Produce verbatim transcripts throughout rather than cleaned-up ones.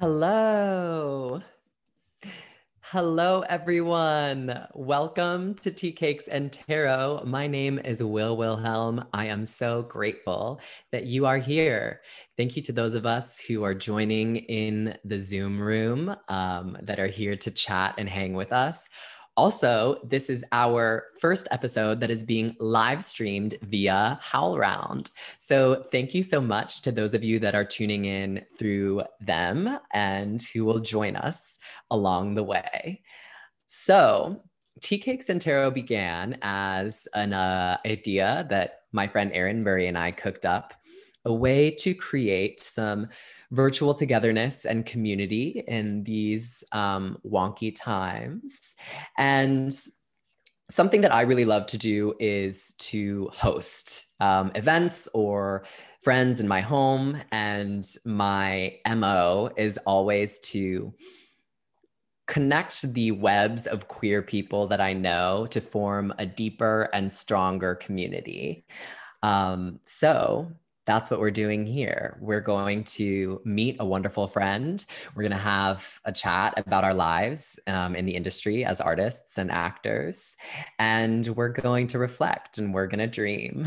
Hello. Hello, everyone. Welcome to Tea Cakes and Tarot. My name is Will Wilhelm. I am so grateful that you are here. Thank you to those of us who are joining in the Zoom room um, that are here to chat and hang with us. Also, this is our first episode that is being live streamed via HowlRound. So thank you so much to those of you that are tuning in through them and who will join us along the way. So Tea Cakes and Tarot began as an uh, idea that my friend Erin Murray and I cooked up, a way to create some virtual togetherness and community in these um, wonky times. And something that I really love to do is to host um, events or friends in my home. And my M O is always to connect the webs of queer people that I know to form a deeper and stronger community. Um, so that's what we're doing here. We're going to meet a wonderful friend. We're gonna have a chat about our lives um, in the industry as artists and actors. And we're going to reflect and we're gonna dream.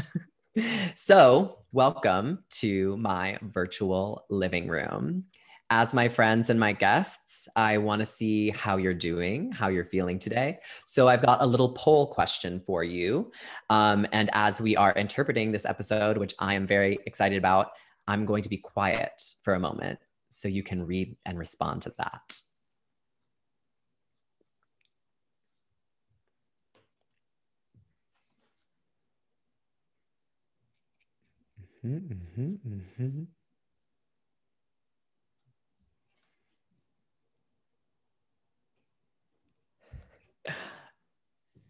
So welcome to my virtual living room. As my friends and my guests, I wanna see how you're doing, how you're feeling today. So I've got a little poll question for you. Um, and as we are interpreting this episode, which I am very excited about, I'm going to be quiet for a moment so you can read and respond to that. Mm-hmm, mm-hmm, mm-hmm.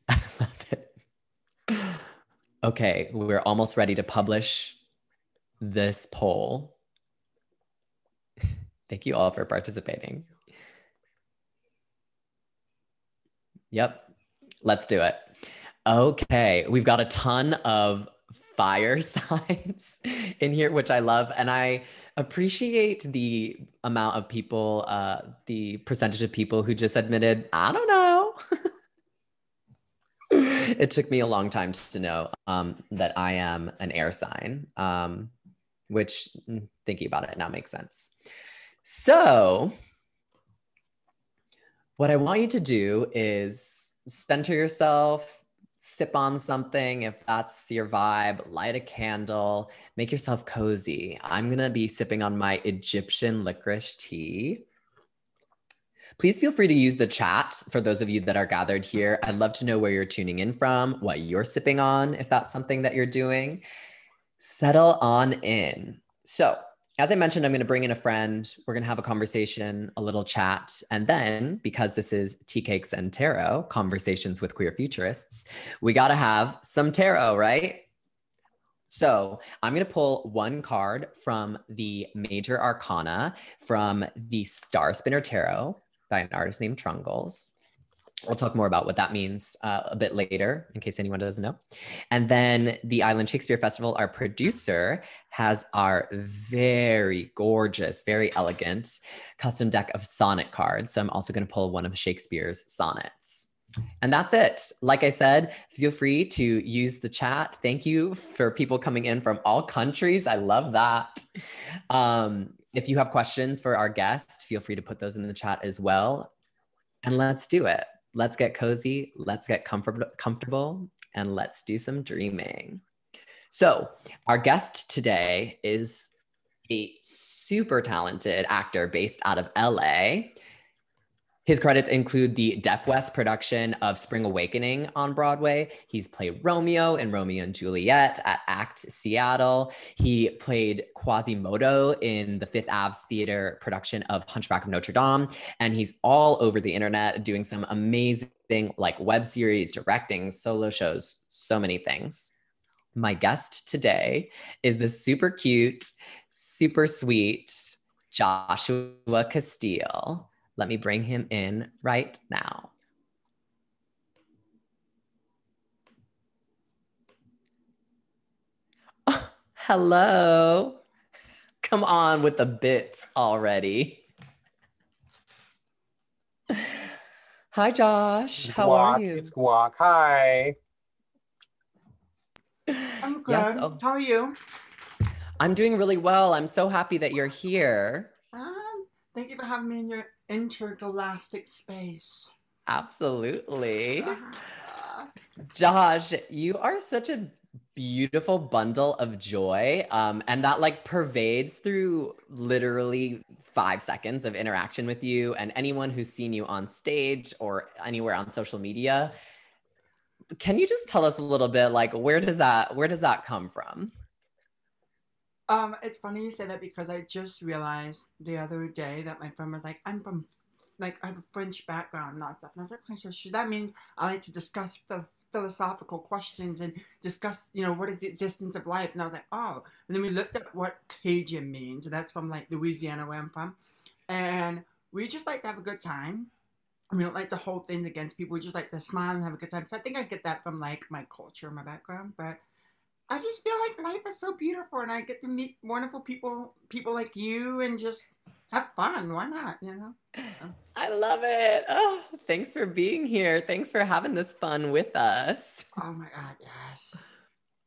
I love it. Okay, we're almost ready to publish this poll. Thank you all for participating. Yep, let's do it. Okay, we've got a ton of fire signs in here, which I love. And I appreciate the amount of people, uh, the percentage of people who just admitted, I don't know. It took me a long time to know um, that I am an air sign, um, which thinking about it now makes sense. So what I want you to do is center yourself, sip on something if that's your vibe, light a candle, make yourself cozy. I'm gonna be sipping on my Egyptian licorice tea. Please feel free to use the chat for those of you that are gathered here. I'd love to know where you're tuning in from, what you're sipping on, if that's something that you're doing. Settle on in. So, as I mentioned, I'm going to bring in a friend. We're going to have a conversation, a little chat. And then, because this is Tea Cakes and Tarot, Conversations with Queer Futurists, we got to have some tarot, right? So I'm going to pull one card from the Major Arcana from the Star Spinner Tarot by an artist named Trungles. We'll talk more about what that means uh, a bit later in case anyone doesn't know. And then the Island Shakespeare Festival, our producer, has our very gorgeous, very elegant custom deck of sonnet cards. So I'm also going to pull one of Shakespeare's sonnets. And that's it. Like I said, feel free to use the chat. Thank you for people coming in from all countries. I love that. Um, if you have questions for our guests, feel free to put those in the chat as well. And let's do it. Let's get cozy. Let's get comfort comfortable. And let's do some dreaming. So our guest today is a super talented actor based out of L A. His credits include the Deaf West production of Spring Awakening on Broadway. He's played Romeo in Romeo and Juliet at A C T Seattle. He played Quasimodo in the Fifth Ave Theater production of Hunchback of Notre Dame. And he's all over the internet doing some amazing like web series, directing, solo shows, so many things. My guest today is the super cute, super sweet Joshua Castille. Let me bring him in right now. Oh, hello. Come on with the bits already. Hi, Josh. How guac, are you? It's Guac. Hi. I'm good. Yes, oh. How are you? I'm doing really well. I'm so happy that you're here. Um, thank you for having me in your intergalactic space. Absolutely. Josh, you are such a beautiful bundle of joy, um, and that like pervades through literally five seconds of interaction with you, and anyone who's seen you on stage or anywhere on social media. Can you just tell us a little bit, like, where does that where does that come from? Um, it's funny you say that, because I just realized the other day that my friend was like, I'm from, like, I have a French background and all that stuff. And I was like, okay, so that means I like to discuss philosophical questions and discuss, you know, what is the existence of life? And I was like, oh. And then we looked at what Cajun means. So that's from, like, Louisiana, where I'm from. And we just like to have a good time. We don't like to hold things against people. We just like to smile and have a good time. So I think I get that from, like, my culture, my background. But I just feel like life is so beautiful, and I get to meet wonderful people, people like you, and just have fun. Why not, you know? So. I love it. Oh, thanks for being here. Thanks for having this fun with us. Oh my God, yes.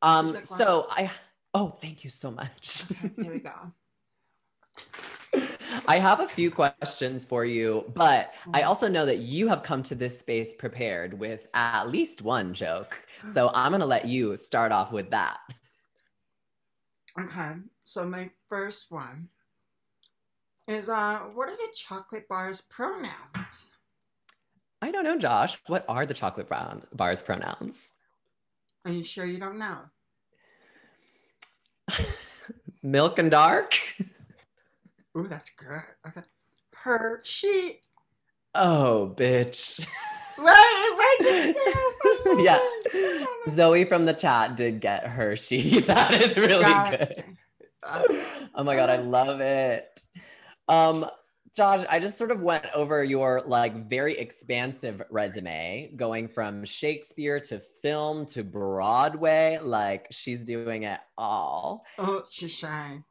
Um, so I, oh, thank you so much. Okay, here we go. I have a few questions for you, but I also know that you have come to this space prepared with at least one joke. So I'm going to let you start off with that. Okay. So my first one is, uh, what are the chocolate bar's pronouns? I don't know, Josh. What are the chocolate bar's pronouns? Are you sure you don't know? Milk and dark. Ooh, that's good. Okay. Her, she. Oh, bitch. Right, right. Yeah. Zoe from the chat did get her, she. That is really good. Oh my God, I love it. Um, Josh, I just sort of went over your like very expansive resume, going from Shakespeare to film to Broadway. Like, she's doing it all. Oh, she's shy.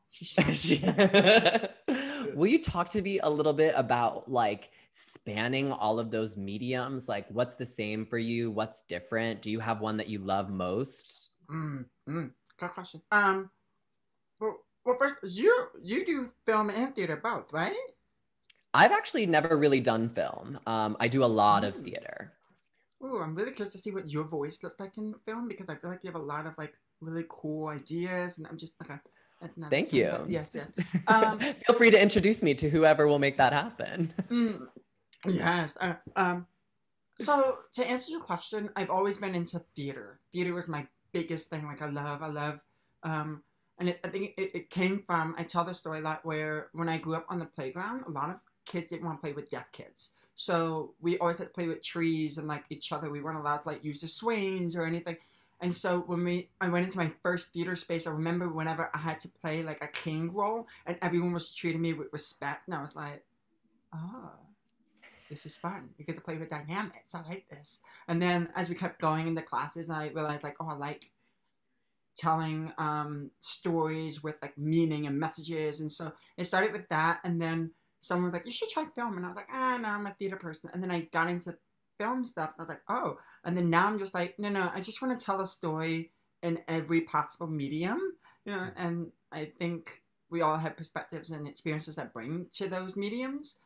Will you talk to me a little bit about like spanning all of those mediums? Like, what's the same for you? What's different? Do you have one that you love most? Mm, mm, good question. Um, well, well, first, you you do film and theater both, right? I've actually never really done film. Um, I do a lot mm. of theater. Ooh, I'm really curious to see what your voice looks like in film, because I feel like you have a lot of like really cool ideas, and I'm just okay. That's not Thank you. Time, yes, yes. Um, Feel free to introduce me to whoever will make that happen. Mm, yes. Uh, um, so to answer your question, I've always been into theater. Theater was my biggest thing. Like I love, I love. Um, and it, I think it, it came from, I tell the story a lot, where when I grew up on the playground, a lot of kids didn't want to play with deaf kids. So we always had to play with trees and like each other. We weren't allowed to like use the swings or anything. And so when we, I went into my first theater space, I remember whenever I had to play like a king role and everyone was treating me with respect. And I was like, oh, this is fun. You get to play with dynamics. I like this. And then as we kept going into classes, and I realized like, oh, I like telling um, stories with like meaning and messages. And so it started with that. And then someone was like, you should try film. And I was like, ah, no, I'm a theater person. And then I got into film stuff. And I was like, oh. And then now I'm just like, no, no, I just want to tell a story in every possible medium, you know, and I think we all have perspectives and experiences that bring to those mediums.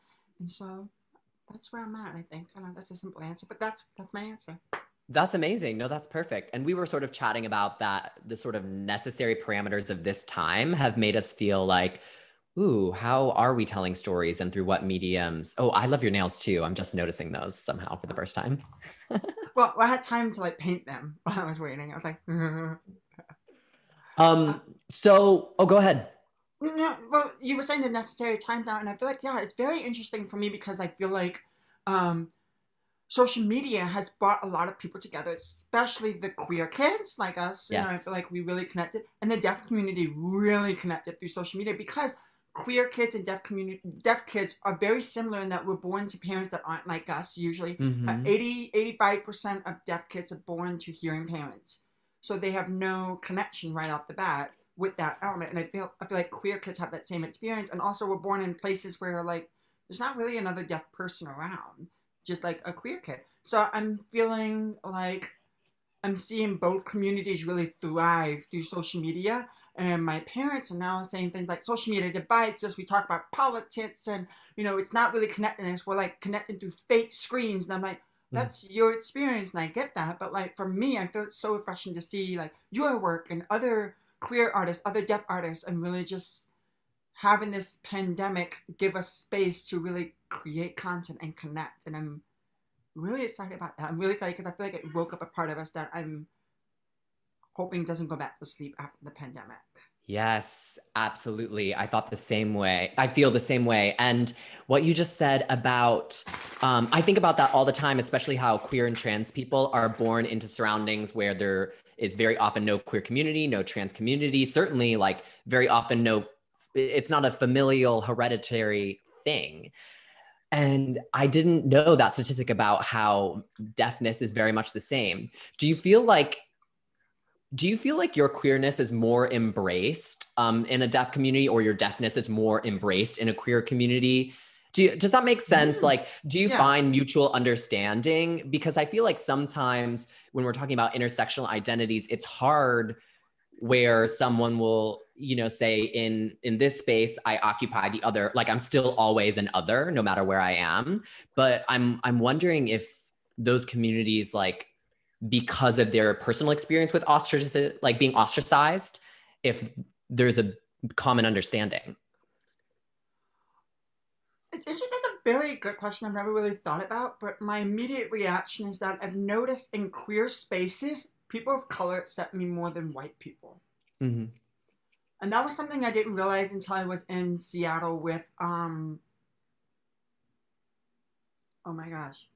And so that's where I'm at, I think. I know that's a simple answer, but that's that's my answer. That's amazing. No, that's perfect. And we were sort of chatting about that, the sort of necessary parameters of this time have made us feel like, ooh, how are we telling stories and through what mediums? Oh, I love your nails too. I'm just noticing those somehow for the first time. Well, I had time to like paint them while I was waiting. I was like, um, so, oh, go ahead. No, well, you were saying the necessary time now, and I feel like, yeah, it's very interesting for me because I feel like um, social media has brought a lot of people together, especially the queer kids like us. Yes. You know, I feel like we really connected, and the deaf community really connected through social media because queer kids and deaf community, deaf kids are very similar in that we're born to parents that aren't like us usually. Mm-hmm. uh, eighty, eighty-five percent of deaf kids are born to hearing parents. So they have no connection right off the bat with that element. And I feel I feel like queer kids have that same experience. And also we're born in places where like, there's not really another deaf person around, just like a queer kid. So I'm feeling like I'm seeing both communities really thrive through social media. And my parents are now saying things like social media divides us. We talk about politics and, you know, it's not really connecting us. We're like connecting through fake screens. And I'm like, that's your experience. And I get that. But like, for me, I feel it's so refreshing to see like your work and other queer artists, other deaf artists, and really just having this pandemic give us space to really create content and connect. And I'm really excited about that. I'm really excited because I feel like it woke up a part of us that I'm hoping doesn't go back to sleep after the pandemic. Yes, absolutely. I thought the same way. I feel the same way. And what you just said about, um, I think about that all the time, especially how queer and trans people are born into surroundings where there is very often no queer community, no trans community, certainly like very often no, it's not a familial hereditary thing. And I didn't know that statistic about how deafness is very much the same. Do you feel like Do you feel like your queerness is more embraced um, in a deaf community, or your deafness is more embraced in a queer community? Do you, does that make sense? Mm-hmm. Like, do you yeah. find mutual understanding? Because I feel like sometimes when we're talking about intersectional identities, it's hard where someone will, you know, say in, in this space, I occupy the other, like I'm still always an other, no matter where I am. But I'm, I'm wondering if those communities like, because of their personal experience with ostracism, like being ostracized, if there's a common understanding? It's interesting, that's a very good question I've never really thought about, but my immediate reaction is that I've noticed in queer spaces, people of color accept me more than white people. Mm-hmm. And that was something I didn't realize until I was in Seattle with, um, oh my gosh.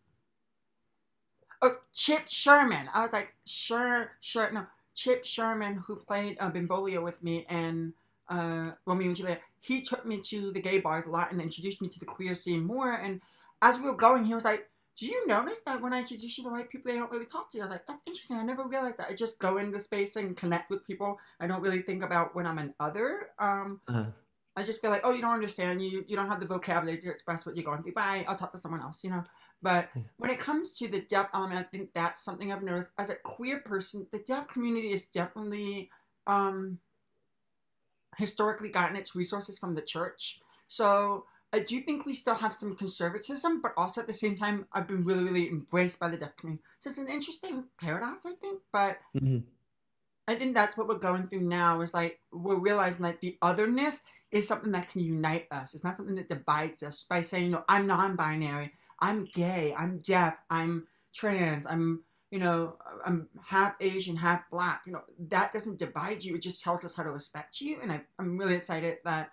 Oh, Chip Sherman. I was like, sure, sure. No, Chip Sherman, who played uh, Benvolio with me and uh, Romeo and Juliet, he took me to the gay bars a lot and introduced me to the queer scene more. And as we were going, he was like, do you notice that when I introduce you to white people, they don't really talk to you? I was like, that's interesting. I never realized that. I just go into space and connect with people. I don't really think about when I'm an other. Um, uh-huh. I just feel like, oh, you don't understand. You you don't have the vocabulary to express what you're going through. Bye, I'll talk to someone else, you know. But when it comes to the deaf element, I think that's something I've noticed. As a queer person, the deaf community is definitely um, historically gotten its resources from the church. So I do think we still have some conservatism, but also at the same time, I've been really, really embraced by the deaf community. So it's an interesting paradox, I think, but... Mm-hmm. I think that's what we're going through now is like, we're realizing like the otherness is something that can unite us. It's not something that divides us by saying, no, I'm non-binary, I'm gay, I'm deaf, I'm trans, I'm, you know, I'm half Asian, half Black. You know, that doesn't divide you. It just tells us how to respect you. And I, I'm really excited that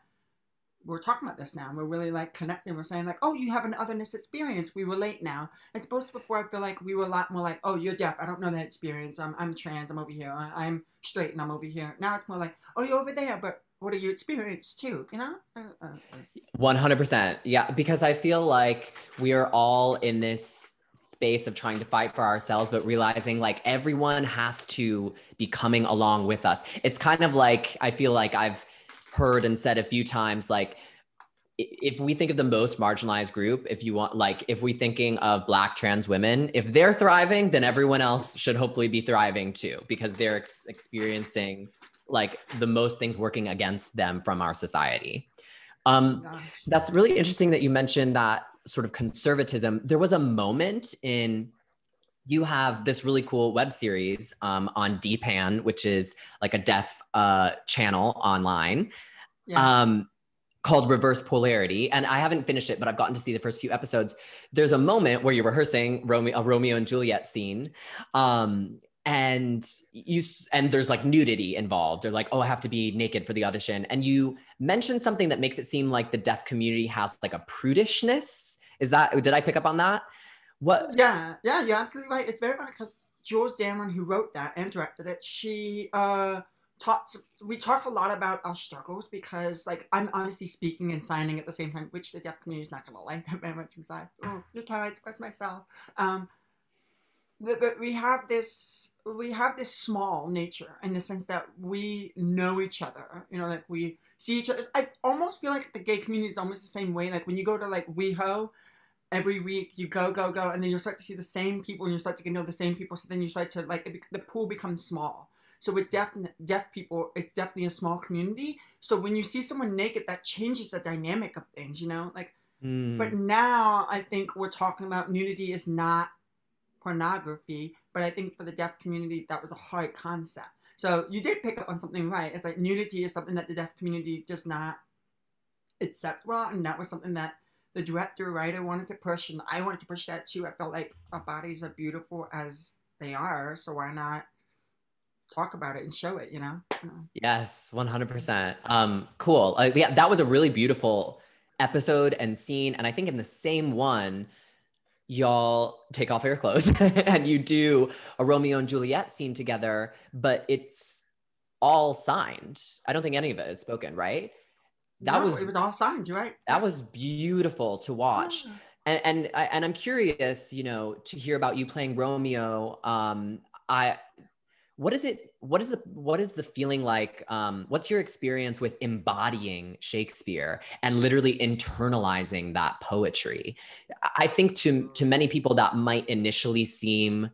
we're talking about this now. We're really like connecting. We're saying like, oh, you have an otherness experience. We relate now. I suppose before I feel like we were a lot more like, oh, you're deaf. I don't know that experience. I'm, I'm trans. I'm over here. I'm straight and I'm over here. Now it's more like, oh, you're over there, but what are you experience too? You know? one hundred percent. Yeah. Because I feel like we are all in this space of trying to fight for ourselves, but realizing like everyone has to be coming along with us. It's kind of like, I feel like I've heard and said a few times, like, if we think of the most marginalized group, if you want, like, if we're thinking of Black trans women, if they're thriving, then everyone else should hopefully be thriving too, because they're ex- experiencing like the most things working against them from our society. Um, that's really interesting that you mentioned that sort of conservatism. There was a moment in, you have this really cool web series um, on D-Pan, which is like a deaf uh, channel online. Yes. Um, called Reverse Polarity. And I haven't finished it, but I've gotten to see the first few episodes. There's a moment where you're rehearsing Romeo, a Romeo and Juliet scene. Um, and you and there's like nudity involved. They're like, oh, I have to be naked for the audition. And you mentioned something that makes it seem like the deaf community has like a prudishness. Is that, did I pick up on that? What? Yeah, yeah, you're absolutely right. It's very funny because Jules Dameron, who wrote that and directed it, she... Uh, Talked, we talked a lot about our struggles because, like, I'm obviously speaking and signing at the same time, which the deaf community is not going to like that very much. Inside. Oh, just how I express myself. Um, but, but we have this, we have this small nature in the sense that we know each other. You know, like we see each other. I almost feel like the gay community is almost the same way. Like when you go to like WeHo. Every week you go, go, go, and then you start to see the same people and you start to get to know the same people. So then you start to, like, it, the pool becomes small. So with deaf, deaf people, it's definitely a small community. So when you see someone naked, that changes the dynamic of things, you know? Like, mm. But now I think we're talking about nudity is not pornography, but I think for the deaf community, that was a hard concept. So you did pick up on something right. It's like nudity is something that the deaf community does not accept well, and that was something that the director, writer wanted to push, and I wanted to push that too. I felt like our bodies are beautiful as they are, so why not talk about it and show it, you know? You know? Yes, one hundred percent. Um, cool. Uh, yeah, that was a really beautiful episode and scene, and I think in the same one, y'all take off your clothes and you do a Romeo and Juliet scene together, but it's all signed. I don't think any of it is spoken, right? That no, was it was all signed, right? That was beautiful to watch. Yeah. And and I and I'm curious, you know, to hear about you playing Romeo. Um, I what is it what is the what is the feeling like? Um, what's your experience with embodying Shakespeare and literally internalizing that poetry? I think to to many people that might initially seem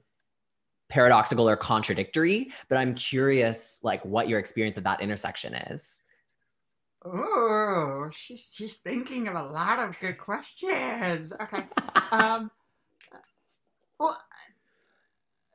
paradoxical or contradictory, but I'm curious like what your experience of that intersection is. Oh, she's she's thinking of a lot of good questions. Okay. um, well,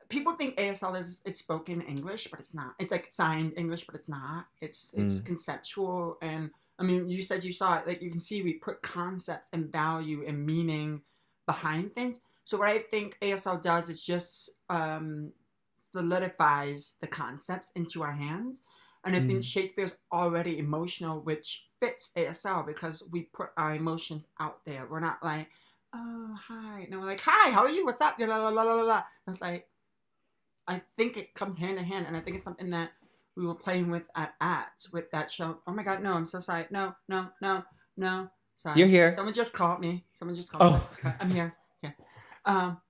people think A S L is it's spoken English, but it's not. It's like signed English, but it's not. It's it's mm. conceptual, and I mean, you said you saw it. Like you can see, we put concepts and value and meaning behind things. So what I think A S L does is just um, solidifies the concepts into our hands. And I think Shakespeare's already emotional, which fits A S L because we put our emotions out there. We're not like, oh, hi. No, we're like, hi, how are you? What's up? La, la, la, la, la. It's like, I think it comes hand in hand. And I think it's something that we were playing with at A C T, with that show. Oh my God, no, I'm so sorry. No, no, no, no. Sorry. You're here. Someone just called me. Someone just called oh. me. I'm here. Yeah. Um,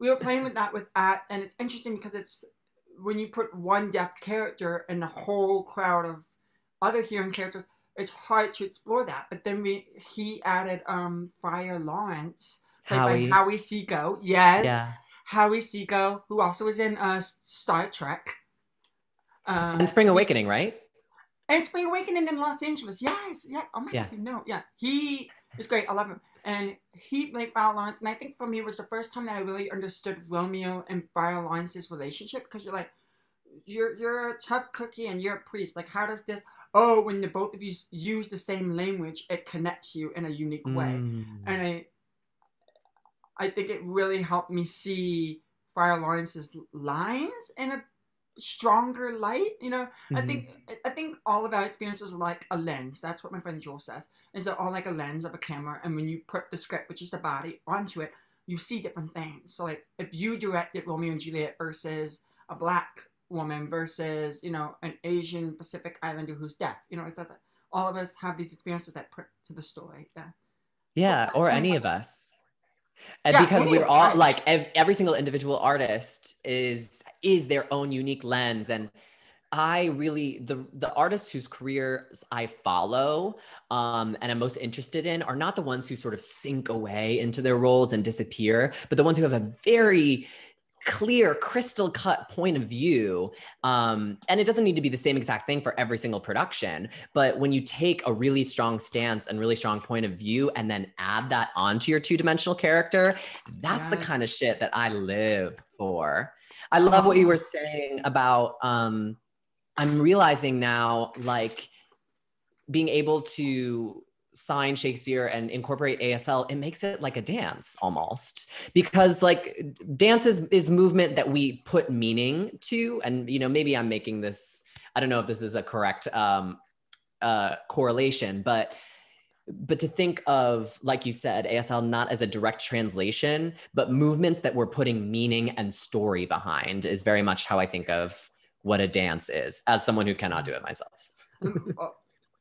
we were playing with that with A C T. And it's interesting because it's, when you put one deaf character in a whole crowd of other hearing characters, it's hard to explore that. But then we he added um, Friar Lawrence, played Howie. by Howie Seago. Yes, yeah. Howie Seago, who also was in uh, Star Trek. Uh, and Spring Awakening, right? And Spring Awakening in Los Angeles. Yes, yeah. Oh my yeah. God, no, yeah. He is great. I love him. And he played Friar Lawrence. And I think for me, it was the first time that I really understood Romeo and Friar Lawrence's relationship. Because you're like, you're you're a tough cookie and you're a priest. Like, how does this? Oh, when the both of you use the same language, it connects you in a unique way. Mm. And I, I think it really helped me see Friar Lawrence's lines in a stronger light, you know. Mm-hmm. I think I think all of our experiences are like a lens. That's what my friend Joel says. Is they're all like a lens of a camera, and when you put the script, which is the body, onto it, you see different things. So like if you directed Romeo and Juliet versus a Black woman versus, you know, an Asian Pacific Islander who's deaf, you know, it's like all of us have these experiences that put to the story. Yeah. Yeah, or any of us. And yeah, because we're all like every single individual artist is is their own unique lens, and I really, the, the artists whose careers I follow um, and I'm most interested in are not the ones who sort of sink away into their roles and disappear, but the ones who have a very clear, crystal cut point of view. Um, and it doesn't need to be the same exact thing for every single production, but when you take a really strong stance and really strong point of view and then add that onto your two-dimensional character, that's yeah. the kind of shit that I live for. I love what you were saying about, um, I'm realizing now, like, being able to sign Shakespeare and incorporate A S L, it makes it like a dance almost, because like dance is, is movement that we put meaning to. And, you know, maybe I'm making this, I don't know if this is a correct um, uh, correlation, but But to think of, like you said, A S L not as a direct translation, but movements that we're putting meaning and story behind is very much how I think of what a dance is, as someone who cannot do it myself.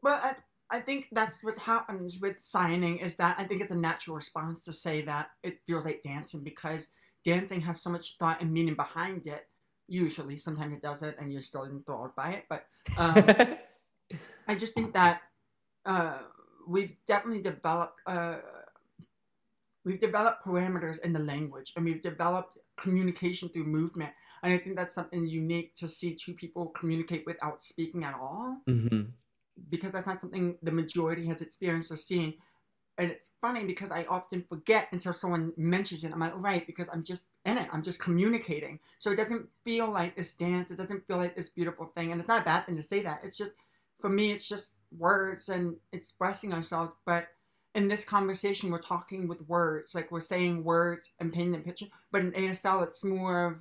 Well, I, I think that's what happens with signing, is that I think it's a natural response to say that it feels like dancing, because dancing has so much thought and meaning behind it, usually. Sometimes it doesn't, and you're still enthralled by it. But um, I just think that... Uh, we've definitely developed, uh, we've developed parameters in the language, and we've developed communication through movement. And I think that's something unique to see two people communicate without speaking at all, mm-hmm. because that's not something the majority has experienced or seen. And it's funny because I often forget until someone mentions it. I'm like, right, because I'm just in it. I'm just communicating. So it doesn't feel like this dance. It doesn't feel like this beautiful thing. And it's not a bad thing to say that. It's just, for me, it's just words and expressing ourselves. But in this conversation, we're talking with words, like we're saying words and painting a picture. But in A S L, it's more of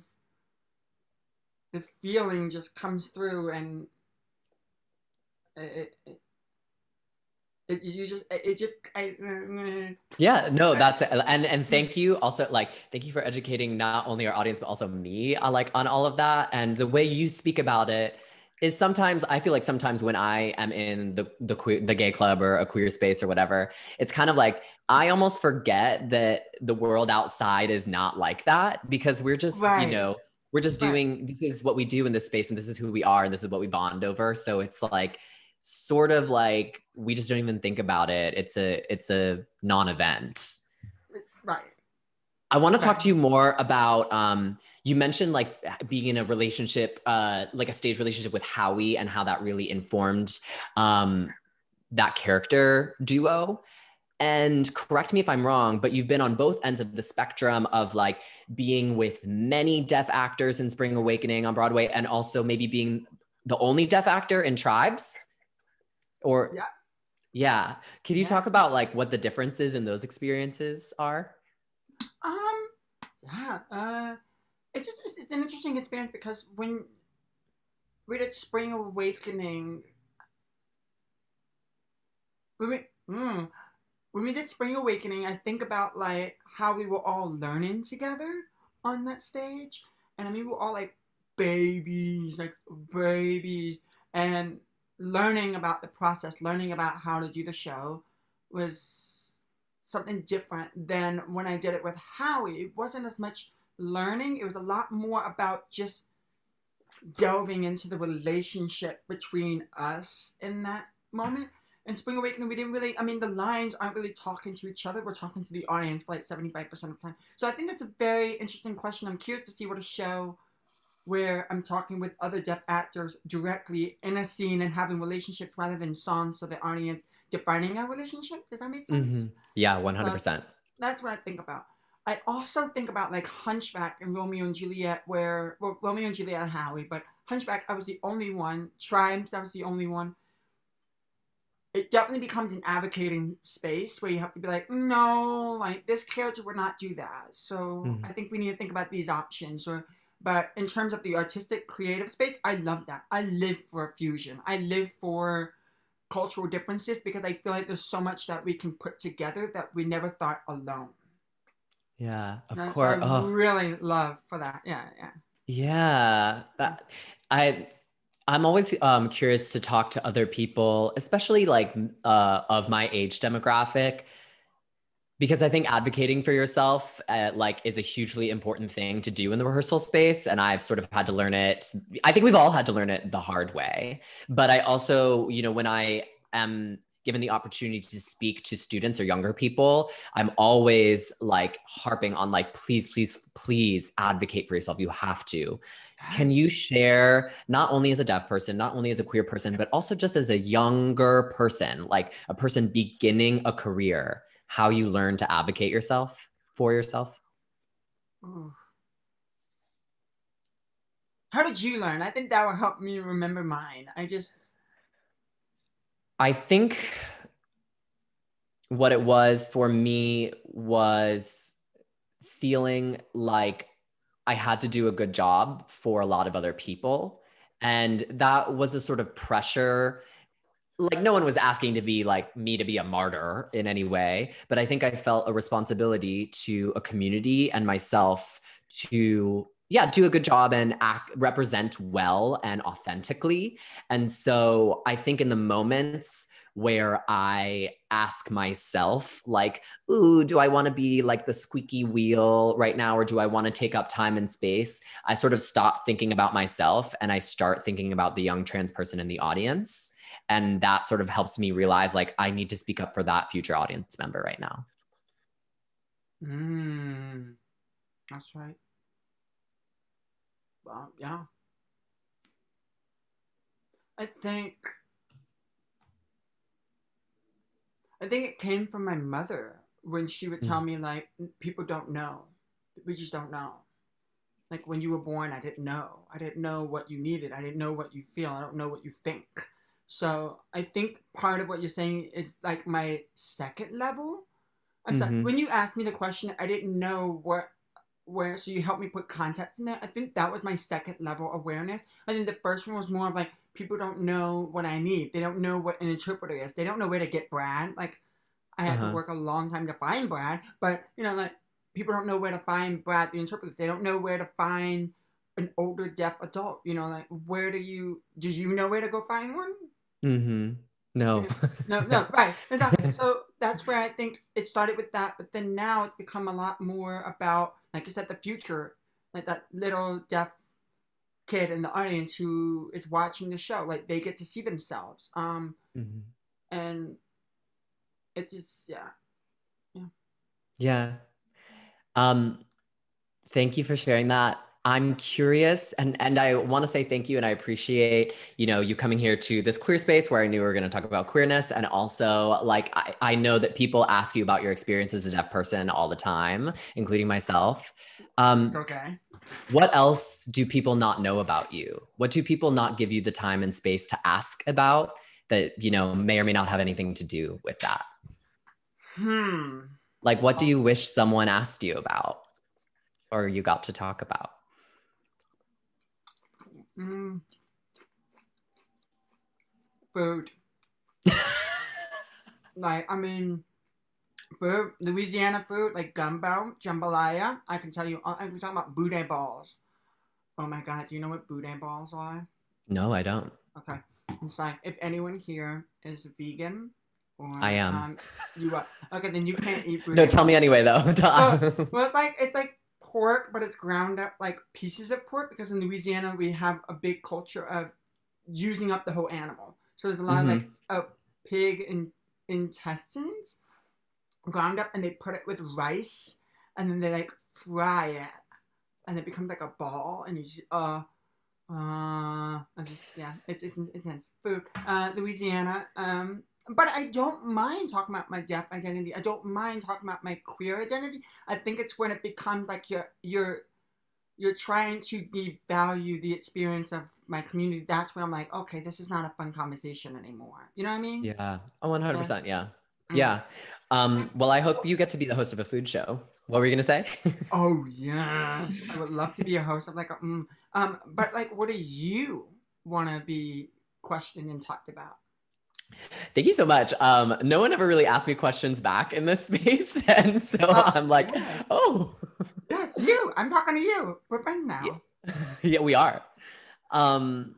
the feeling just comes through, and it, it, it you just it just I, yeah no that's it. and and thank you also, like, thank you for educating not only our audience but also me, like, on all of that. And the way you speak about it is sometimes, I feel like sometimes when I am in the the queer, the gay club or a queer space or whatever, it's kind of like I almost forget that the world outside is not like that, because we're just, right. you know, we're just right. doing, this is what we do in this space, and this is who we are, and this is what we bond over. So it's like, sort of like, we just don't even think about it. It's a, it's a non-event. Right. I want to right. talk to you more about, um, you mentioned like being in a relationship, uh, like a stage relationship with Howie, and how that really informed um, that character duo. And correct me if I'm wrong, but you've been on both ends of the spectrum of like being with many deaf actors in Spring Awakening on Broadway, and also maybe being the only deaf actor in Tribes. Or yeah, yeah. Can you yeah. talk about like what the differences in those experiences are? Um. Yeah. Uh... It's just, it's an interesting experience, because when we did Spring Awakening, when we, mm, when we did Spring Awakening, I think about like how we were all learning together on that stage. And I mean, we were all like babies, like babies, and learning about the process, learning about how to do the show was something different than when I did it with Howie. It wasn't as much learning, it was a lot more about just delving into the relationship between us in that moment. In Spring Awakening, we didn't really, I mean, the lines aren't really talking to each other, we're talking to the audience for like seventy-five percent of the time. So I think that's a very interesting question. I'm curious to see what a show where I'm talking with other deaf actors directly in a scene and having relationships rather than songs, so the audience defining our relationship. Does that make sense? Mm-hmm. Yeah, one hundred percent. Uh, that's what I think about. I also think about like Hunchback and Romeo and Juliet, where, well, Romeo and Juliet and Howie, but Hunchback, I was the only one. Tribes, I was the only one. It definitely becomes an advocating space where you have to be like, no, like this character would not do that. So mm-hmm. I think we need to think about these options. Or, but in terms of the artistic creative space, I love that. I live for fusion. I live for cultural differences, because I feel like there's so much that we can put together that we never thought alone. Yeah, of no, course. So I oh. really love for that. Yeah, yeah. Yeah, that, I, I'm always um, curious to talk to other people, especially like uh, of my age demographic, because I think advocating for yourself uh, like is a hugely important thing to do in the rehearsal space. And I've sort of had to learn it. I think we've all had to learn it the hard way. But I also, you know, when I am given the opportunity to speak to students or younger people, I'm always like harping on like, please, please, please advocate for yourself. You have to. Yes. Can you share, not only as a deaf person, not only as a queer person, but also just as a younger person, like a person beginning a career, how you learn to advocate yourself for yourself? Ooh. How did you learn? I think that would help me remember mine. I just... I think what it was for me was feeling like I had to do a good job for a lot of other people. And that was a sort of pressure. Like no one was asking to be like me to be a martyr in any way, but I think I felt a responsibility to a community and myself to, yeah, do a good job and act, represent well and authentically. And so I think in the moments where I ask myself like, ooh, do I want to be like the squeaky wheel right now? Or do I want to take up time and space? I sort of stop thinking about myself and I start thinking about the young trans person in the audience. And that sort of helps me realize like, I need to speak up for that future audience member right now. Mm, that's right. Well, yeah. I think, I think it came from my mother when she would tell mm. me like, people don't know, we just don't know. Like when you were born, I didn't know. I didn't know what you needed. I didn't know what you feel. I don't know what you think. So I think part of what you're saying is like my second level. I'm mm-hmm. sorry, when you asked me the question, I didn't know what, where, so you helped me put context in there. I think that was my second level awareness. I think the first one was more of like, people don't know what I need. They don't know what an interpreter is. They don't know where to get Brad. Like I had uh-huh. to work a long time to find Brad, but you know, like people don't know where to find Brad, the interpreter. They don't know where to find an older deaf adult, you know, like where do you, do you know where to go find one? Mm-hmm. No. no, no, right. Exactly. So that's where I think it started with that. But then now it's become a lot more about, like you said, the future, like that little deaf kid in the audience who is watching the show, like they get to see themselves. Um, mm-hmm. And it's just, yeah. Yeah. Yeah. Um, thank you for sharing that. I'm curious, and, and I want to say thank you, and I appreciate, you know, you coming here to this queer space where I knew we were going to talk about queerness, and also, like, I, I know that people ask you about your experience as a deaf person all the time, including myself. Um, okay. What else do people not know about you? What do people not give you the time and space to ask about that, you know, may or may not have anything to do with that? Hmm. Like, what do you wish someone asked you about or you got to talk about? Mm. Food. Like, I mean, food, Louisiana food, like gumbo, jambalaya. I can tell you, I can talk about boudin balls. Oh my God, do you know what boudin balls are? No, I don't. Okay. It's like, if anyone here is vegan, or, I am. Um, you are. Okay, then you can't eat boudin. No, tell balls. Me anyway, though. So, well, it's like, it's like, pork, but it's ground up like pieces of pork, because in Louisiana we have a big culture of using up the whole animal. So there's a lot mm-hmm. of like a pig in, intestines ground up, and they put it with rice, and then they like fry it, and it becomes like a ball, and you just, uh uh it's just, yeah, it's it's, it's intense food. Uh, Louisiana. Um, but I don't mind talking about my deaf identity. I don't mind talking about my queer identity. I think it's when it becomes like you're, you're, you're trying to devalue the experience of my community. That's when I'm like, okay, this is not a fun conversation anymore. You know what I mean? Yeah. Oh, one hundred percent. Yeah. Yeah. Um, well, I hope you get to be the host of a food show. What were you going to say? Oh, yes. I would love to be a host. I'm like, mm. um, but like, what do you want to be questioned and talked about? Thank you so much. Um, no one ever really asked me questions back in this space. And so oh, I'm like, yeah. oh. Yes, you. I'm talking to you. We're friends now. Yeah, yeah we are. Um,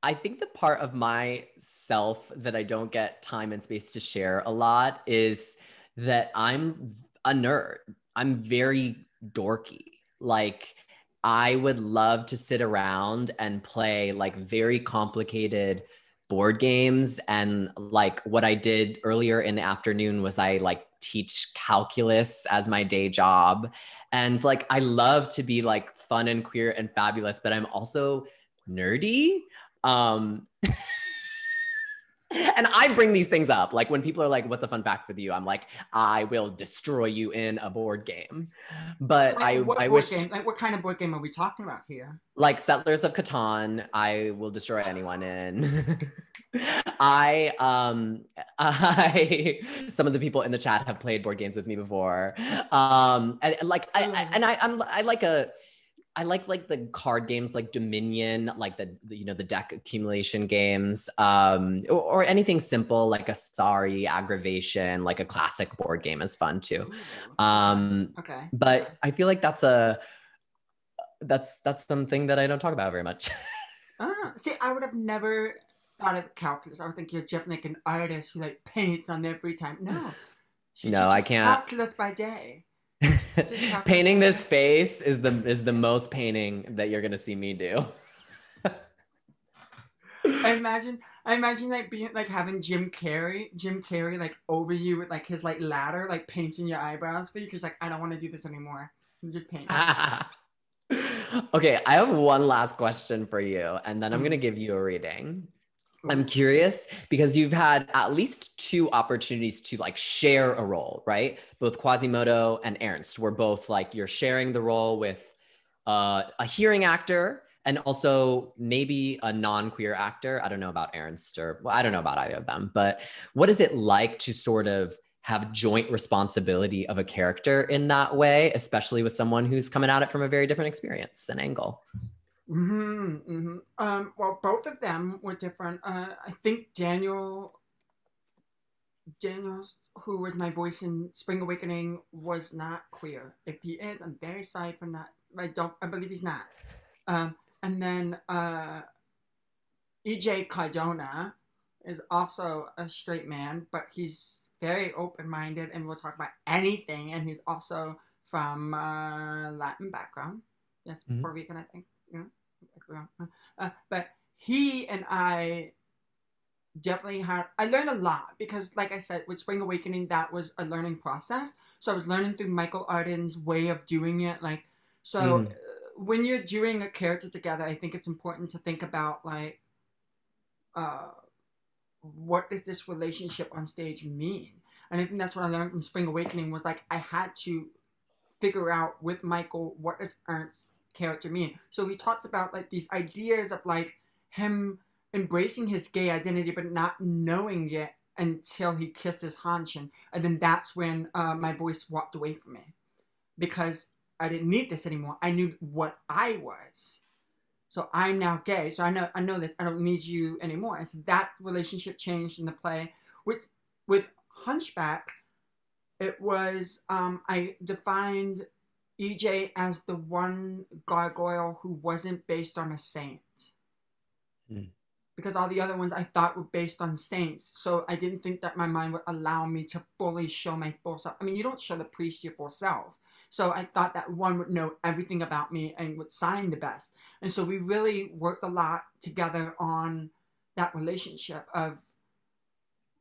I think the part of myself that I don't get time and space to share a lot is that I'm a nerd. I'm very dorky. Like, I would love to sit around and play like very complicated board games. And like what I did earlier in the afternoon was I like teach calculus as my day job. And like, I love to be like fun and queer and fabulous, but I'm also nerdy. Um, and I bring these things up. Like when people are like, what's a fun fact for you? I'm like, I will destroy you in a board game. But like, I, what I wish- game? Like, what kind of board game are we talking about here? Like Settlers of Catan, I will destroy anyone in. I, um, I, some of the people in the chat have played board games with me before. Um, and, and like, I, I and I, I'm, I like a, I like like the card games like Dominion, like the, you know, the deck accumulation games, um, or, or anything simple like a Sorry, Aggravation, like a classic board game is fun too. Um, okay. But I feel like that's a, that's, that's something that I don't talk about very much. Ah, see, I would have never thought of calculus. I would think you're definitely like an artist who like paints on their free time. No, she no, I can't. Calculus by day. Painting this face is the is the most painting that you're gonna see me do. I imagine I imagine like being like having Jim Carrey Jim Carrey like over you with like his like ladder like painting your eyebrows for you because like I don't want to do this anymore. I'm just painting. Okay, I have one last question for you, and then I'm gonna give you a reading. I'm curious because you've had at least two opportunities to like share a role, right? Both Quasimodo and Ernst were both like, you're sharing the role with uh, a hearing actor and also maybe a non-queer actor. I don't know about Ernst or, well, I don't know about either of them, but what is it like to sort of have joint responsibility of a character in that way, especially with someone who's coming at it from a very different experience and angle? Mm-hmm, mm-hmm. Um, well, both of them were different. Uh, I think Daniel, Daniels, who was my voice in Spring Awakening, was not queer. If he is, I'm very sorry for not. I don't. I believe he's not. Um, and then uh, E J. Cardona is also a straight man, but he's very open-minded and will talk about anything. And he's also from uh, Latin background. Yes, mm-hmm. Puerto Rican, I think. Uh, but he and I definitely had, I learned a lot because like I said, with Spring Awakening, that was a learning process. So I was learning through Michael Arden's way of doing it. Like, so mm. when you're doing a character together, I think it's important to think about like, uh, what does this relationship on stage mean? And I think that's what I learned from Spring Awakening was like, I had to figure out with Michael, what does Ernst character mean? So we talked about like these ideas of like him embracing his gay identity but not knowing it until he kissed his Hanshin, and then that's when uh, my voice walked away from me because I didn't need this anymore. I knew what I was, so I'm now gay, so I know I know this. I don't need you anymore. And so that relationship changed in the play. With with Hunchback, it was um, I defined E J as the one gargoyle who wasn't based on a saint. Mm. Because all the other ones I thought were based on saints. So I didn't think that my mind would allow me to fully show my full self. I mean, you don't show the priest your full self. So I thought that one would know everything about me and would sign the best. And so we really worked a lot together on that relationship of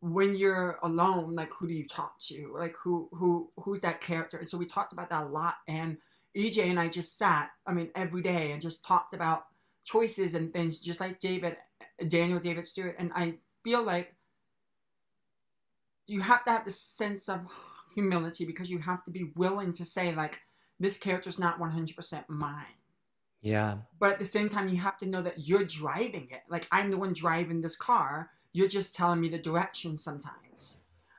when you're alone, like who do you talk to? Like who who who's that character? And so we talked about that a lot. And E J and I just sat, I mean, every day and just talked about choices and things, just like David, Daniel, David Stewart. And I feel like you have to have this sense of humility because you have to be willing to say like, this character's not one hundred percent mine. Yeah. But at the same time, you have to know that you're driving it. Like I'm the one driving this car. You're just telling me the direction sometimes.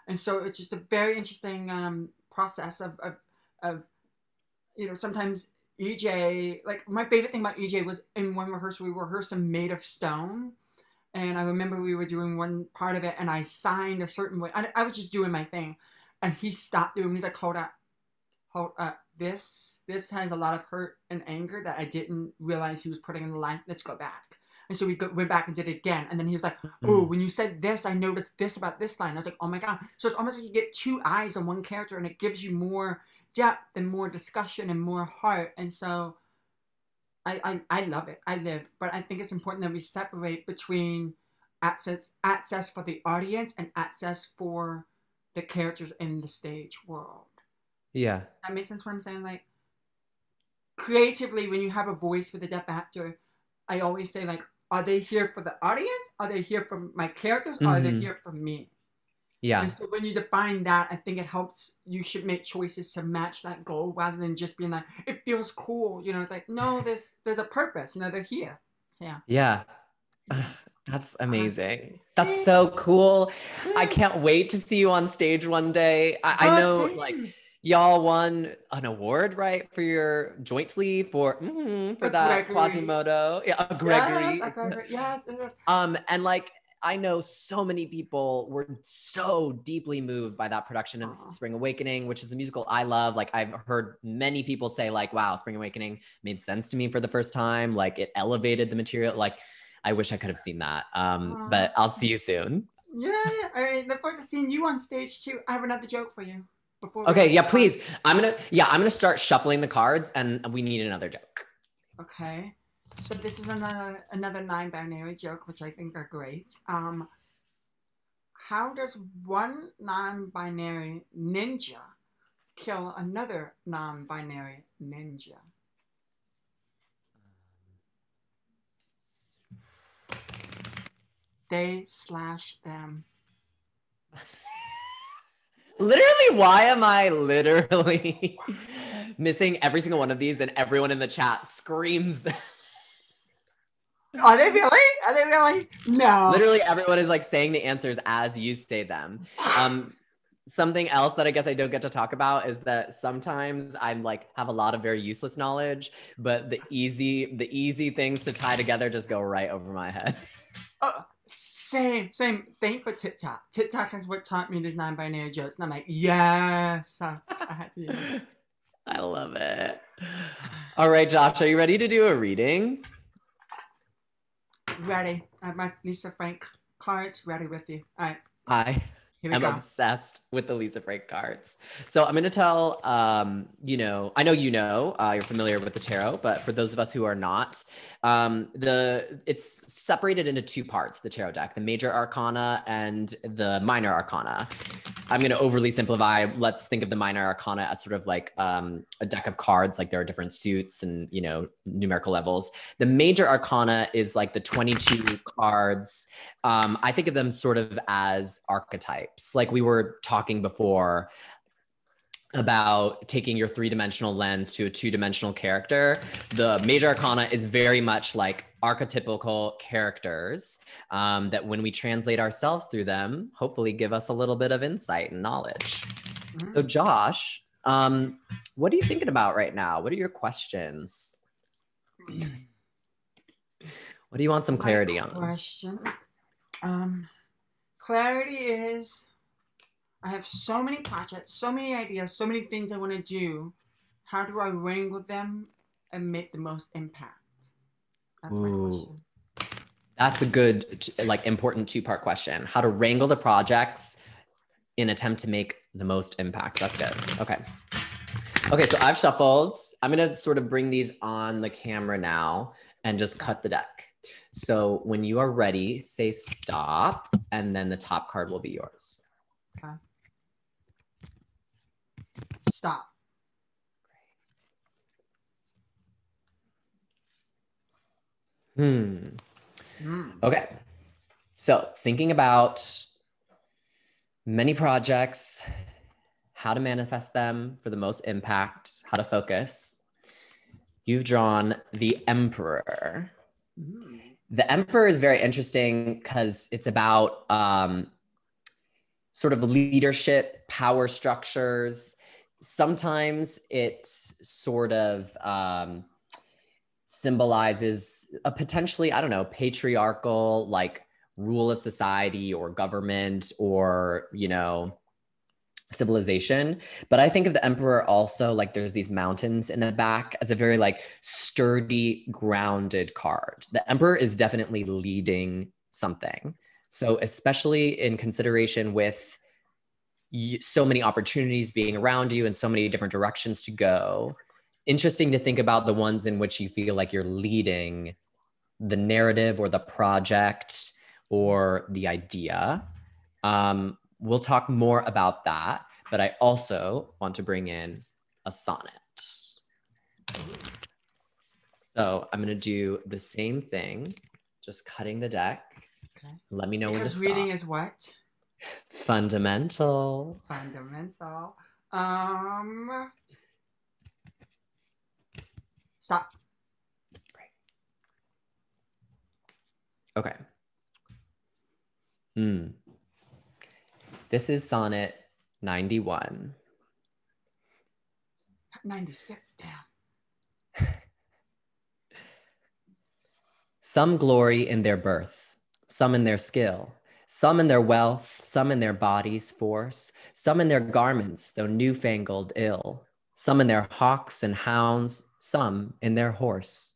And so it's just a very interesting um, process of, of, of, you know, sometimes E J, like my favorite thing about E J was in one rehearsal, we rehearsed a Made of Stone. And I remember we were doing one part of it and I signed a certain way. I, I was just doing my thing. And he stopped doing me. He's like, hold up, hold up. This, this has a lot of hurt and anger that I didn't realize he was putting in the line. Let's go back. And so we go, went back and did it again. And then he was like, oh, mm. when you said this, I noticed this about this line. I was like, oh my God. So it's almost like you get two eyes on one character and it gives you more depth and more discussion and more heart. And so I, I, I love it. I live. But I think it's important that we separate between access, access for the audience and access for the characters in the stage world. Yeah. Does that make sense what I'm saying? Like, creatively, when you have a voice with a deaf actor, I always say, like, are they here for the audience? Are they here for my characters? Mm-hmm. Or are they here for me? Yeah. And so when you define that, I think it helps. You should make choices to match that goal rather than just being like, it feels cool. You know, it's like, no, there's, there's a purpose. You know, they're here. Yeah. Yeah. That's amazing. That's so cool. I can't wait to see you on stage one day. I, I know, like, y'all won an award, right, for your joint sleeve for mm, for a that Gregory. Quasimodo, yeah, a Gregory. Yes, a Gregory. Yes, yes. Um, and like I know so many people were so deeply moved by that production of oh. Spring Awakening, which is a musical I love. Like I've heard many people say, like, "Wow, Spring Awakening made sense to me for the first time. Like it elevated the material. Like I wish I could have seen that." Um, oh. But I'll see you soon. Yeah, I look forward to seeing you on stage too. I have another joke for you. Okay, yeah, please. I'm gonna, yeah, I'm gonna start shuffling the cards, and we need another joke. Okay, so this is another another non-binary joke, which I think are great. Um, how does one non-binary ninja kill another non-binary ninja? They slash them. Literally, why am I literally missing every single one of these and everyone in the chat screams that? Are they really? Are they really? No. Literally everyone is like saying the answers as you say them. Um, something else that I guess I don't get to talk about is that sometimes I'm like have a lot of very useless knowledge, but the easy, the easy things to tie together just go right over my head. Oh. Same, same. Thank for TikTok. TikTok is what taught me these non-binary jokes. And I'm like, yes. I, I, had to do that. I love it. All right, Josh, are you ready to do a reading? Ready. I have my Lisa Frank cards ready with you. All right. Hi. Here we I'm go. Obsessed with the Lisa Frank cards. So I'm going to tell, um, you know, I know you know, uh, you're familiar with the tarot, but for those of us who are not, um, the it's separated into two parts, the tarot deck, the major arcana and the minor arcana. I'm going to overly simplify. Let's think of the minor arcana as sort of like um, a deck of cards, like there are different suits and, you know, numerical levels. The major arcana is like the twenty-two cards. Um, I think of them sort of as archetypes. Like we were talking before about taking your three-dimensional lens to a two-dimensional character. The major arcana is very much like archetypical characters um, that when we translate ourselves through them, hopefully give us a little bit of insight and knowledge. So Josh, um, what are you thinking about right now? What are your questions? What do you want some clarity on? Question. Um, clarity is, I have so many projects, so many ideas, so many things I want to do. How do I wrangle them and make the most impact? That's my question. That's a good, like, important two-part question. How to wrangle the projects in attempt to make the most impact. That's good. Okay. Okay, so I've shuffled. I'm going to sort of bring these on the camera now and just cut the deck. So when you are ready, say stop, and then the top card will be yours. Okay. Stop. Hmm. Mm. Okay. So thinking about many projects, how to manifest them for the most impact, how to focus. You've drawn the Emperor. Mm. The Emperor is very interesting because it's about um, sort of leadership, power structures. Sometimes it sort of... Um, symbolizes a potentially, I don't know, patriarchal, like, rule of society or government or, you know, civilization. But I think of the emperor also, like there's these mountains in the back, as a very like sturdy, grounded card. The emperor is definitely leading something. So especially in consideration with so many opportunities being around you and so many different directions to go, interesting to think about the ones in which you feel like you're leading the narrative or the project or the idea. Um, we'll talk more about that, but I also want to bring in a sonnet. So I'm gonna do the same thing, just cutting the deck. Okay. Let me know when to stop. Because reading is what? Fundamental. Fundamental. Um. Stop. Great. Okay. Hmm. This is sonnet ninety-one. ninety-six, damn. Some glory in their birth, some in their skill, some in their wealth, some in their body's force, some in their garments, though newfangled ill, some in their hawks and hounds, some in their horse.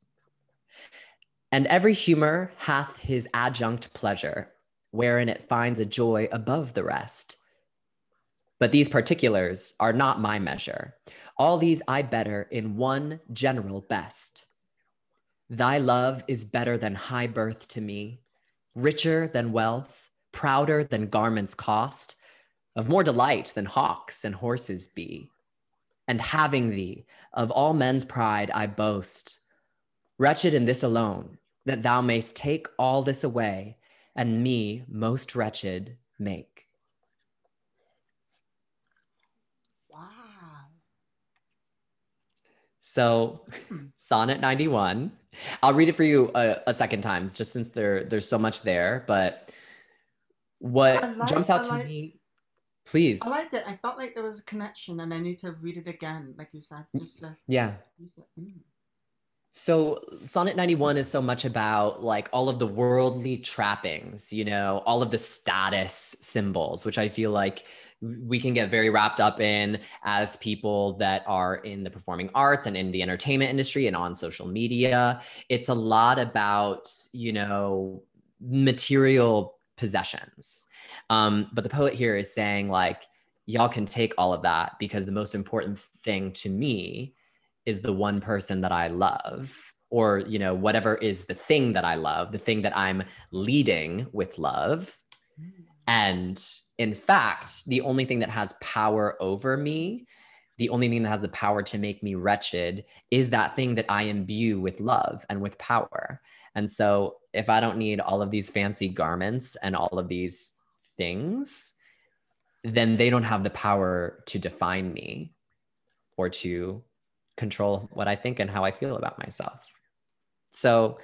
And every humor hath his adjunct pleasure, wherein it finds a joy above the rest. But these particulars are not my measure. All these I better in one general best. Thy love is better than high birth to me, richer than wealth, prouder than garments cost, of more delight than hawks and horses be. And having thee, of all men's pride I boast, wretched in this alone, that thou mayst take all this away, and me most wretched make. Wow. So, sonnet ninety-one. I'll read it for you a, a second time, just since there, there's so much there. But what like, jumps out I to liked, me, please. I liked it. I felt like there was a connection, and I need to read it again, like you said. Just to, yeah. Just to, mm. So sonnet ninety-one is so much about like all of the worldly trappings, you know, all of the status symbols, which I feel like we can get very wrapped up in as people that are in the performing arts and in the entertainment industry and on social media. It's a lot about, you know, material possessions. Um, but the poet here is saying like, y'all can take all of that because the most important thing to me is the one person that I love, or, you know, whatever is the thing that I love, the thing that I'm leading with love. And in fact, the only thing that has power over me, the only thing that has the power to make me wretched is that thing that I imbue with love and with power. And so if I don't need all of these fancy garments and all of these things, then they don't have the power to define me or to control what I think and how I feel about myself. So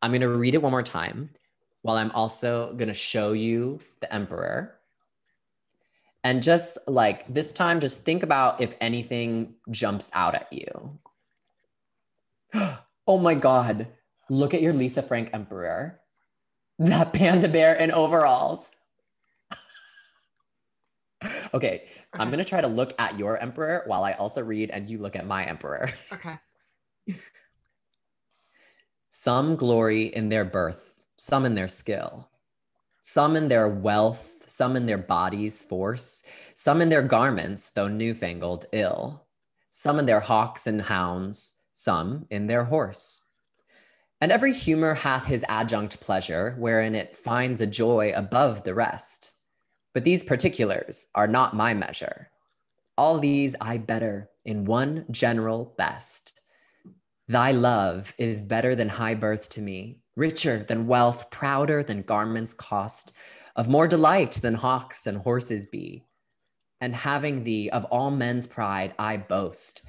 I'm gonna read it one more time while I'm also gonna show you the emperor. And just like this time, just think about if anything jumps out at you. Oh my God, look at your Lisa Frank emperor. That panda bear in overalls. Okay, I'm gonna try to look at your emperor while I also read and you look at my emperor. Okay. Some glory in their birth, some in their skill, some in their wealth, some in their body's force, some in their garments, though newfangled ill, some in their hawks and hounds, some in their horse. And every humor hath his adjunct pleasure, wherein it finds a joy above the rest. But these particulars are not my measure. All these I better in one general best. Thy love is better than high birth to me, richer than wealth, prouder than garments cost, of more delight than hawks and horses be. And having thee, of all men's pride I boast,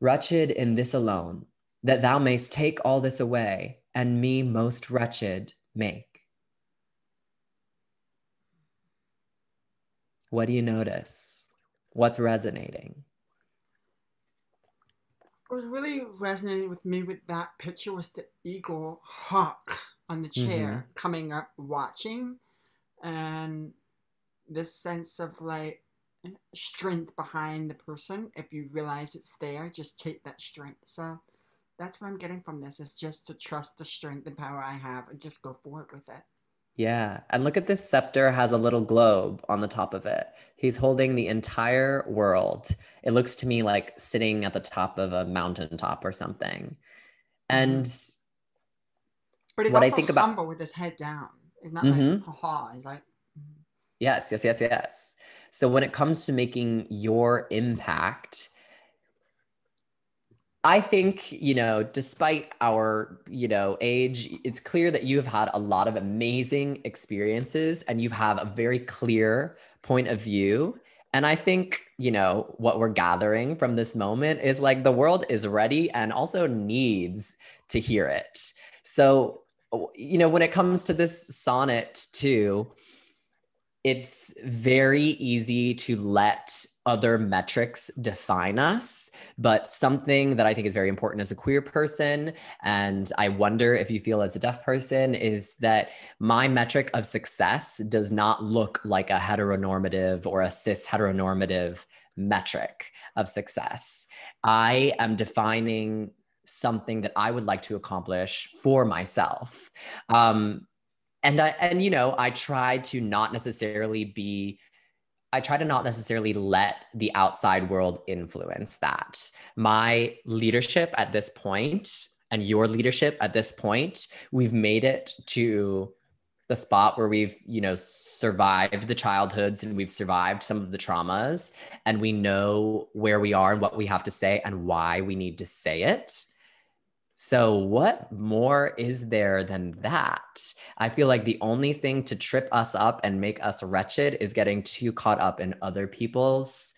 wretched in this alone, that thou mayst take all this away, and me most wretched make. What do you notice? What's resonating? What was really resonating with me with that picture was the eagle hawk on the chair, mm-hmm. coming up watching, and this sense of like strength behind the person. If you realize it's there, just take that strength. So that's what I'm getting from this, is just to trust the strength and power I have and just go forward with it. Yeah. And look at this scepter, has a little globe on the top of it. He's holding the entire world. It looks to me like sitting at the top of a mountaintop or something. And but he's what also I think humble about with his head down. It's not mm-hmm. like, ha-ha. He's like, mm-hmm. yes, yes, yes, yes. So when it comes to making your impact, I think, you know, despite our, you know, age, it's clear that you've had a lot of amazing experiences and you have a very clear point of view. And I think, you know, what we're gathering from this moment is like the world is ready and also needs to hear it. So, you know, when it comes to this sonnet too, it's very easy to let other metrics define us, but something that I think is very important as a queer person, and I wonder if you feel as a deaf person, is that my metric of success does not look like a heteronormative or a cis heteronormative metric of success. I am defining something that I would like to accomplish for myself. Um, And I, and you know, I try to not necessarily be, I try to not necessarily let the outside world influence that. My leadership at this point and your leadership at this point, we've made it to the spot where we've, you know, survived the childhoods and we've survived some of the traumas, and we know where we are and what we have to say and why we need to say it. So what more is there than that? I feel like the only thing to trip us up and make us wretched is getting too caught up in other people's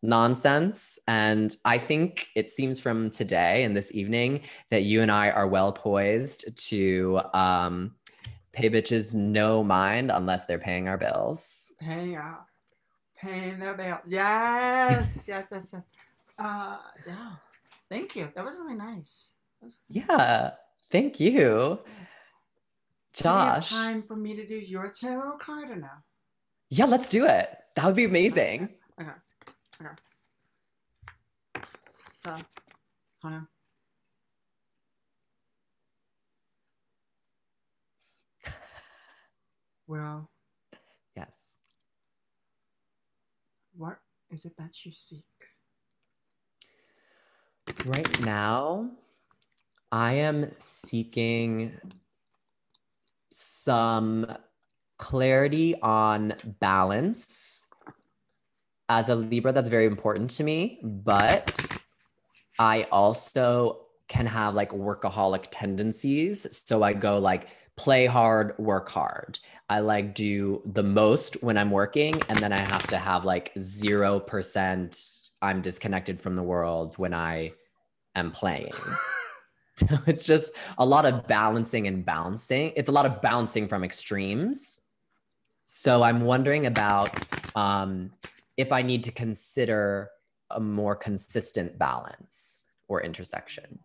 nonsense. And I think it seems from today and this evening that you and I are well poised to um, pay bitches no mind unless they're paying our bills. Paying up, paying their bills. Yes, yes, yes, yes. Uh, yeah, thank you. That was really nice. Yeah, thank you, Josh. Do you have time for me to do your tarot card or no? Yeah, let's do it. That would be amazing. Okay, okay. okay. So, hold on. Well, yes. What is it that you seek? Right now, I am seeking some clarity on balance. As a Libra, that's very important to me, but I also can have like workaholic tendencies. So I go like play hard, work hard. I like do the most when I'm working, and then I have to have like zero percent I'm disconnected from the world when I am playing. So it's just a lot of balancing and bouncing. It's a lot of bouncing from extremes. So I'm wondering about um, if I need to consider a more consistent balance or intersection.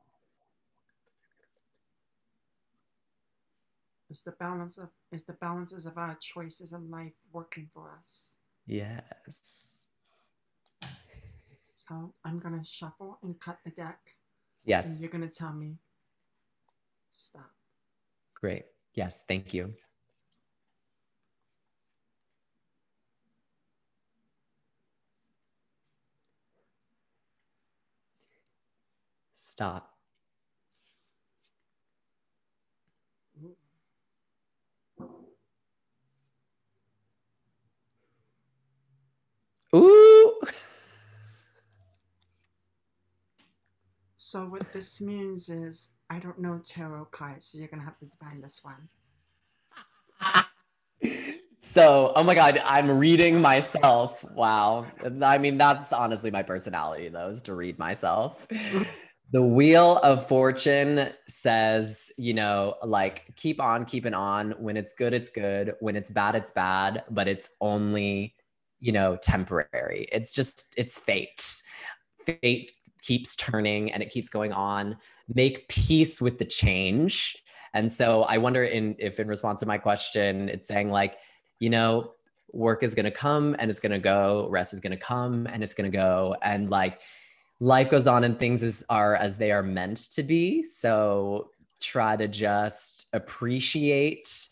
It's the balance of, it's the balances of our choices in life working for us. Yes. So I'm gonna shuffle and cut the deck. Yes. And you're going to tell me, stop. Great. Yes. Thank you. Stop. Ooh. So what this means is, I don't know tarot cards, so you're going to have to define this one. So, oh my God, I'm reading myself. Wow. I mean, that's honestly my personality, though, is to read myself. The Wheel of Fortune says, you know, like, keep on keeping on. When it's good, it's good. When it's bad, it's bad. But it's only, you know, temporary. It's just, it's fate. Fate keeps turning and it keeps going on. Make peace with the change. And so I wonder in, if in response to my question, it's saying like, you know, work is going to come and it's going to go, rest is going to come and it's going to go. And like life goes on and things is, are as they are meant to be. So try to just appreciate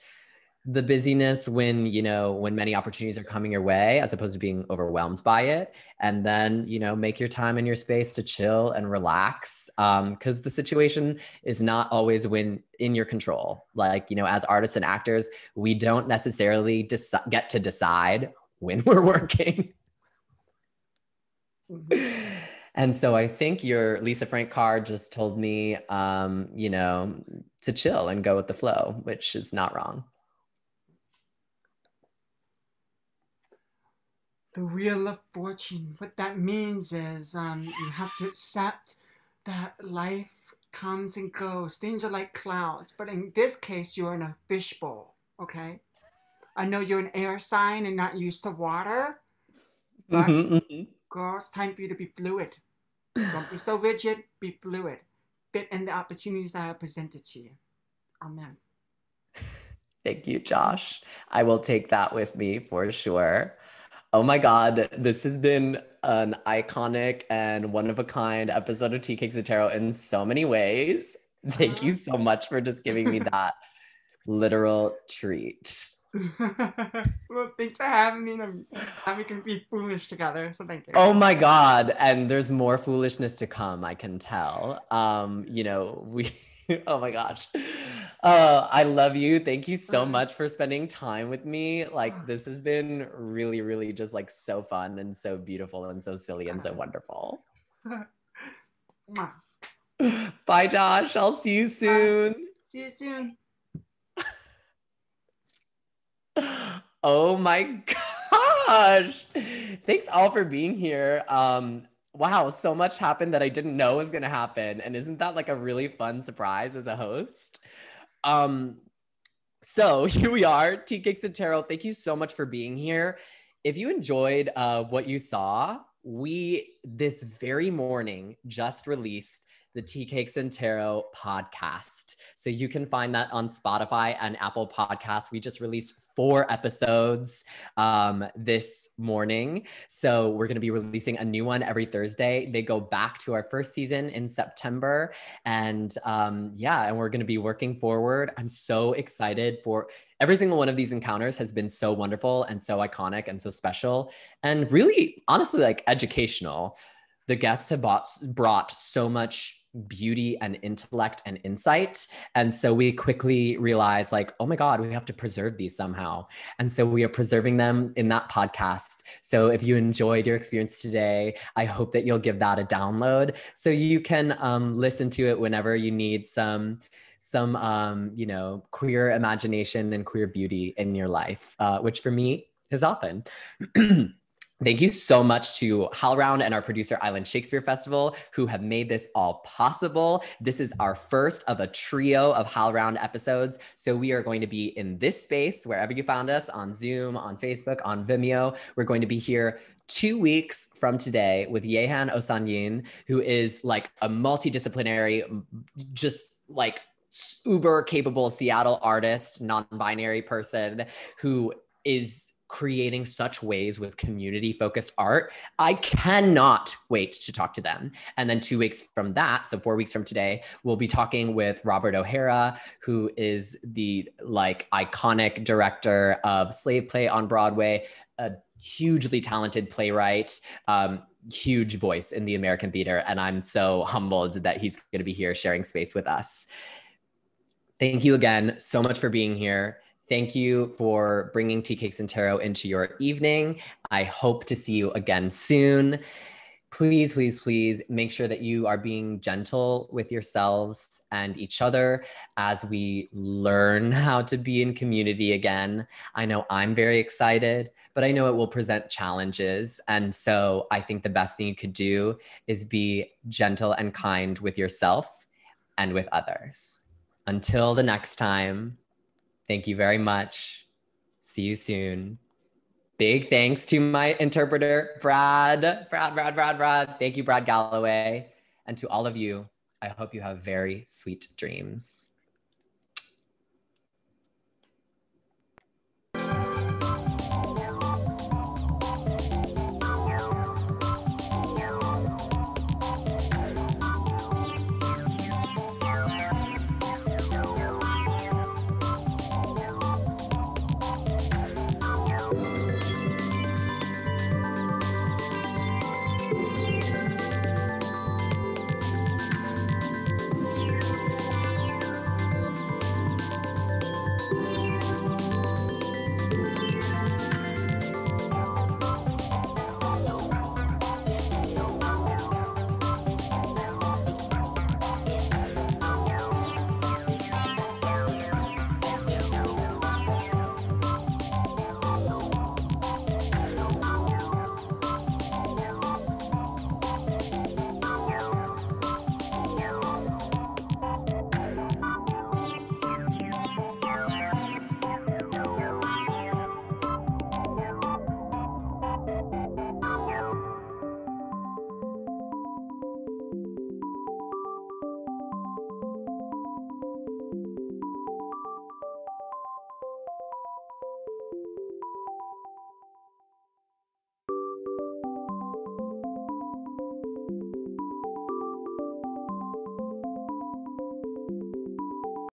the busyness when, you know, when many opportunities are coming your way, as opposed to being overwhelmed by it. And then, you know, make your time and your space to chill and relax. Um, cause the situation is not always when in your control. Like, you know, as artists and actors, we don't necessarily deci- get to decide when we're working. Mm-hmm. And so I think your Lisa Frank card just told me, um, you know, to chill and go with the flow, which is not wrong. The wheel of fortune. What that means is um, you have to accept that life comes and goes. Things are like clouds, but in this case, you're in a fishbowl, okay? I know you're an air sign and not used to water, but mm-hmm, mm-hmm. Girl, it's time for you to be fluid. Don't be so rigid, be fluid. Fit in the opportunities that I presented to you. Amen. Thank you, Josh. I will take that with me for sure. Oh my God, this has been an iconic and one-of-a-kind episode of Tea Cakes and Tarot in so many ways. Thank you so much for just giving me that literal treat. Well, thanks for having me. And we can be foolish together, so thank you. Oh my God, and there's more foolishness to come, I can tell. Um, you know, we... Oh my gosh. Uh, I love you. Thank you so much for spending time with me. Like this has been really, really just like so fun and so beautiful and so silly and so wonderful. Bye, Josh. I'll see you soon. Bye. See you soon. Oh my gosh. Thanks all for being here. Um, Wow, so much happened that I didn't know was going to happen. And isn't that like a really fun surprise as a host? Um, so here we are, Tea Cakes and Tarot. Thank you so much for being here. If you enjoyed uh, what you saw, we this very morning just released the Tea Cakes and Tarot podcast. So you can find that on Spotify and Apple Podcasts. We just released four episodes um, this morning. So we're going to be releasing a new one every Thursday. They go back to our first season in September. And um, yeah, and we're going to be working forward. I'm so excited for every single one of these encounters has been so wonderful and so iconic and so special and really, honestly, like educational. The guests have bought, brought so much beauty and intellect and insight. And so we quickly realized like, oh my God, we have to preserve these somehow. And so we are preserving them in that podcast. So if you enjoyed your experience today, I hope that you'll give that a download so you can um, listen to it whenever you need some, some um, you know, queer imagination and queer beauty in your life, uh, which for me is often. Thank you so much to HowlRound and our producer, Island Shakespeare Festival, who have made this all possible. This is our first of a trio of HowlRound episodes. So we are going to be in this space, wherever you found us, on Zoom, on Facebook, on Vimeo. We're going to be here two weeks from today with Yehan Osanyin, who is like a multidisciplinary, just like uber capable Seattle artist, non-binary person who is creating such ways with community-focused art. I cannot wait to talk to them. And then two weeks from that, so four weeks from today, we'll be talking with Robert O'Hara, who is the like iconic director of Slave Play on Broadway, a hugely talented playwright, um, huge voice in the American theater. And I'm so humbled that he's gonna be here sharing space with us. Thank you again so much for being here. Thank you for bringing Tea Cakes and Tarot into your evening. I hope to see you again soon. Please, please, please make sure that you are being gentle with yourselves and each other as we learn how to be in community again. I know I'm very excited, but I know it will present challenges. And so I think the best thing you could do is be gentle and kind with yourself and with others. Until the next time, thank you very much. See you soon. Big thanks to my interpreter, Brad. Brad, Brad, Brad, Brad. Thank you, Brad Galloway. And to all of you, I hope you have very sweet dreams.